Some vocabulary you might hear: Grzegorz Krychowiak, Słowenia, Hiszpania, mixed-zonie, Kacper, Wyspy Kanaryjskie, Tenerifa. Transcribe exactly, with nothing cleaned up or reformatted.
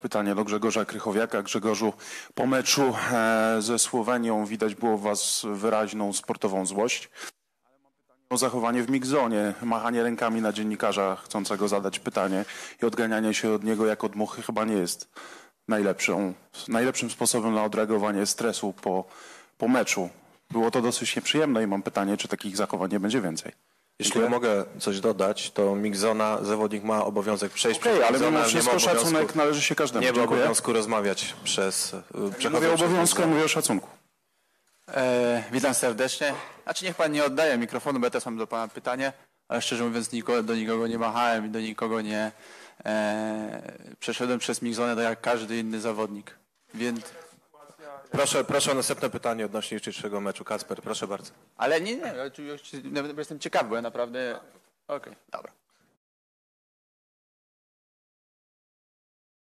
Pytanie do Grzegorza Krychowiaka. Grzegorzu, po meczu ze Słowenią widać było w was wyraźną sportową złość. Ale mam pytanie o zachowanie w mixzonie, machanie rękami na dziennikarza chcącego zadać pytanie i odganianie się od niego jak od muchy chyba nie jest najlepszą, najlepszym sposobem na odreagowanie stresu po, po meczu. Było to dosyć nieprzyjemne i mam pytanie, czy takich zachowań nie będzie więcej. Jeśli ja mogę coś dodać, to mixzona, zawodnik ma obowiązek przejść okay, przez mixzona. Ale mimo wszystko szacunek należy się każdemu. Nie ma obowiązku rozmawiać przez... Ja mówię o obowiązku, mówię o szacunku. E, witam serdecznie. Znaczy niech pan nie oddaje mikrofonu, bo ja też mam do pana pytanie, ale szczerze mówiąc nikogo, do nikogo nie machałem i do nikogo nie... E, przeszedłem przez mixzonę tak jak każdy inny zawodnik. Więc... Proszę, proszę o następne pytanie odnośnie jutrzejszego meczu. Kacper, proszę bardzo. Ale nie, nie, ja jestem ciekawy, bo ja naprawdę... Okej, okay, dobra.